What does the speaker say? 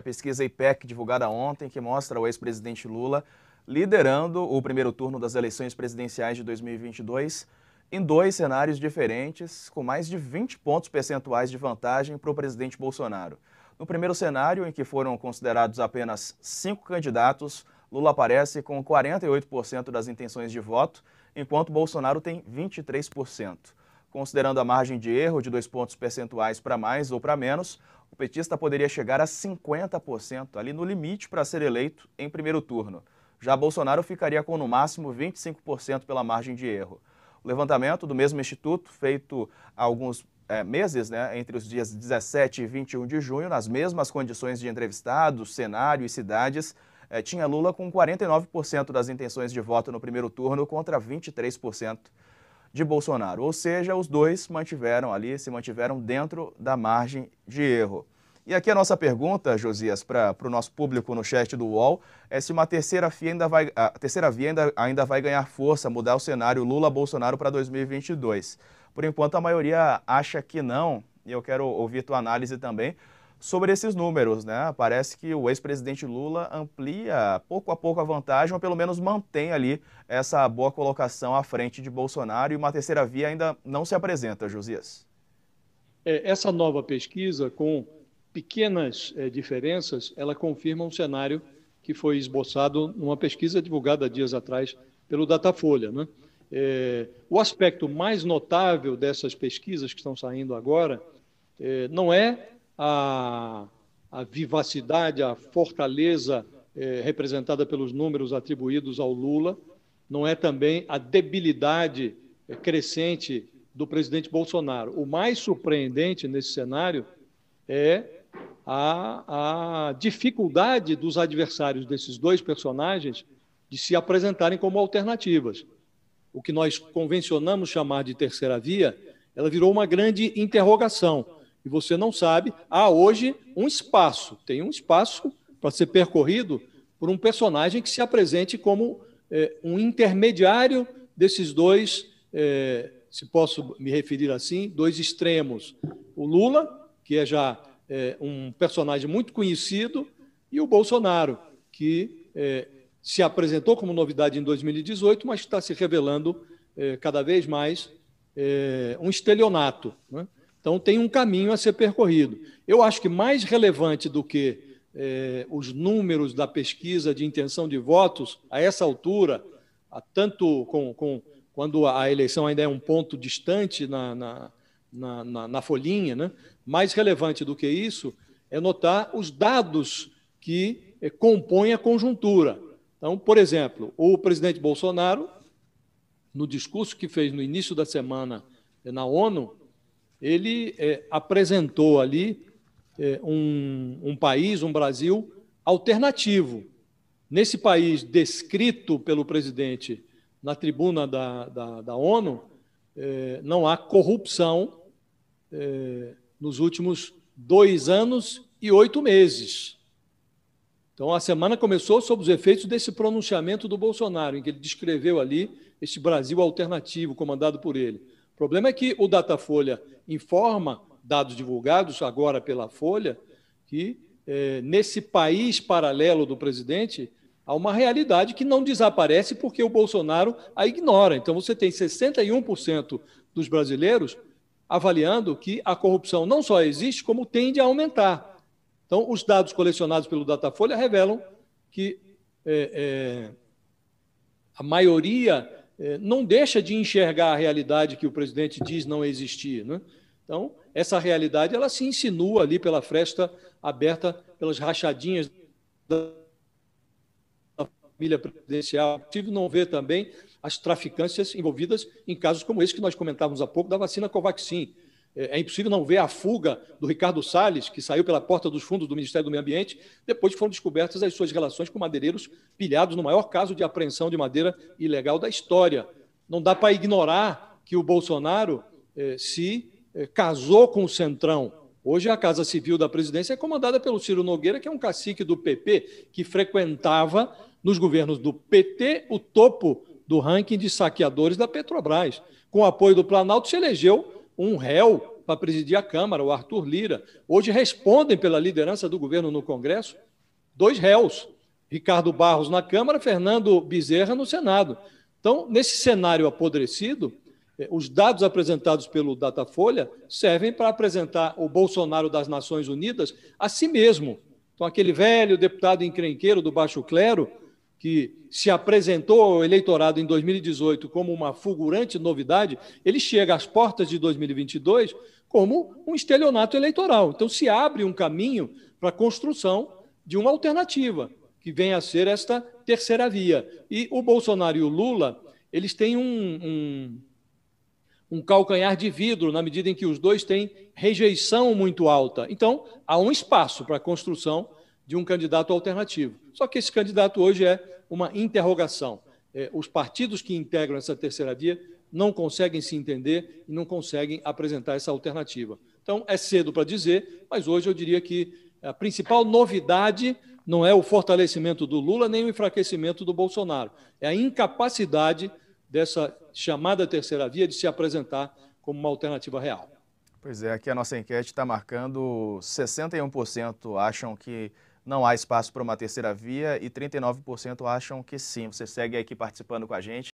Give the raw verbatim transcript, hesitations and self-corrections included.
A pesquisa I P E C, divulgada ontem, que mostra o ex-presidente Lula liderando o primeiro turno das eleições presidenciais de dois mil e vinte e dois em dois cenários diferentes, com mais de vinte pontos percentuais de vantagem para o presidente Bolsonaro. No primeiro cenário, em que foram considerados apenas cinco candidatos, Lula aparece com quarenta e oito por cento das intenções de voto, enquanto Bolsonaro tem vinte e três por cento. Considerando a margem de erro de dois pontos percentuais para mais ou para menos, o petista poderia chegar a cinquenta por cento, ali no limite para ser eleito em primeiro turno. Já Bolsonaro ficaria com no máximo vinte e cinco por cento pela margem de erro. O levantamento do mesmo instituto, feito há alguns é, meses, né, entre os dias dezessete e vinte e um de junho, nas mesmas condições de entrevistados, cenário e cidades, é, tinha Lula com quarenta e nove por cento das intenções de voto no primeiro turno contra vinte e três por cento de Bolsonaro. Ou seja, os dois mantiveram ali, se mantiveram dentro da margem de erro. E aqui a nossa pergunta, Josias, para o nosso público no chat do U O L, é se uma terceira via ainda vai, a terceira via ainda, ainda vai ganhar força, mudar o cenário Lula-Bolsonaro para dois mil e vinte e dois. Por enquanto, a maioria acha que não, e eu quero ouvir tua análise também sobre esses números, né? Parece que o ex-presidente Lula amplia pouco a pouco a vantagem, ou pelo menos mantém ali essa boa colocação à frente de Bolsonaro, e uma terceira via ainda não se apresenta, Josias. É, essa nova pesquisa, com pequenas eh, diferenças, ela confirma um cenário que foi esboçado numa pesquisa divulgada dias atrás pelo Datafolha, né? É, o aspecto mais notável dessas pesquisas que estão saindo agora eh, não é a, a vivacidade, a fortaleza eh, representada pelos números atribuídos ao Lula, não é também a debilidade eh, crescente do presidente Bolsonaro. O mais surpreendente nesse cenário é A, a dificuldade dos adversários desses dois personagens de se apresentarem como alternativas. O que nós convencionamos chamar de terceira via, ela virou uma grande interrogação. E você não sabe, há hoje um espaço, tem um espaço para ser percorrido por um personagem que se apresente como é, um intermediário desses dois, é, se posso me referir assim, dois extremos. O Lula, que é já... É um personagem muito conhecido, e o Bolsonaro, que é, se apresentou como novidade em dois mil e dezoito, mas está se revelando é, cada vez mais é, um estelionato, né? Então, tem um caminho a ser percorrido. Eu acho que mais relevante do que é, os números da pesquisa de intenção de votos, a essa altura, a tanto com, com, quando a eleição ainda é um ponto distante na... na Na, na, na folhinha, né? Mais relevante do que isso é notar os dados que eh, compõem a conjuntura. Então, por exemplo, o presidente Bolsonaro, no discurso que fez no início da semana eh, na ONU, ele eh, apresentou ali eh, um, um país, um Brasil alternativo. Nesse país descrito pelo presidente na tribuna da, da, da ONU, eh, não há corrupção nos últimos dois anos e oito meses. Então, a semana começou sob os efeitos desse pronunciamento do Bolsonaro, em que ele descreveu ali este Brasil alternativo comandado por ele. O problema é que o Datafolha informa, dados divulgados agora pela Folha, que eh, nesse país paralelo do presidente há uma realidade que não desaparece porque o Bolsonaro a ignora. Então, você tem sessenta e um por cento dos brasileiros avaliando que a corrupção não só existe, como tende a aumentar. Então, os dados colecionados pelo Datafolha revelam que é, é, a maioria é, não deixa de enxergar a realidade que o presidente diz não existir, né? Então, essa realidade ela se insinua ali pela fresta aberta, pelas rachadinhas da família presidencial. Tive não ver também as traficâncias envolvidas em casos como esse que nós comentávamos há pouco, da vacina Covaxin. É impossível não ver a fuga do Ricardo Salles, que saiu pela porta dos fundos do Ministério do Meio Ambiente, depois que foram descobertas as suas relações com madeireiros pilhados no maior caso de apreensão de madeira ilegal da história. Não dá para ignorar que o Bolsonaro eh, se eh, casou com o Centrão. Hoje a Casa Civil da Presidência é comandada pelo Ciro Nogueira, que é um cacique do P P, que frequentava, nos governos do P T, o topo do ranking de saqueadores da Petrobras. Com o apoio do Planalto, se elegeu um réu para presidir a Câmara, o Arthur Lira, hoje respondem pela liderança do governo no Congresso, dois réus, Ricardo Barros na Câmara, Fernando Bezerra no Senado. Então, nesse cenário apodrecido, os dados apresentados pelo Datafolha servem para apresentar o Bolsonaro das Nações Unidas a si mesmo. Então, aquele velho deputado encrenqueiro do baixo clero, que se apresentou ao eleitorado em dois mil e dezoito como uma fulgurante novidade, ele chega às portas de dois mil e vinte e dois como um estelionato eleitoral. Então, se abre um caminho para a construção de uma alternativa, que venha a ser esta terceira via. E o Bolsonaro e o Lula, eles têm um, um, um calcanhar de vidro, na medida em que os dois têm rejeição muito alta. Então, há um espaço para a construção de um candidato alternativo. Só que esse candidato hoje é uma interrogação. Os partidos que integram essa terceira via não conseguem se entender e não conseguem apresentar essa alternativa. Então, é cedo para dizer, mas hoje eu diria que a principal novidade não é o fortalecimento do Lula nem o enfraquecimento do Bolsonaro. É a incapacidade dessa chamada terceira via de se apresentar como uma alternativa real. Pois é, aqui a nossa enquete está marcando sessenta e um por cento acham que não há espaço para uma terceira via e trinta e nove por cento acham que sim. Você segue aqui participando com a gente.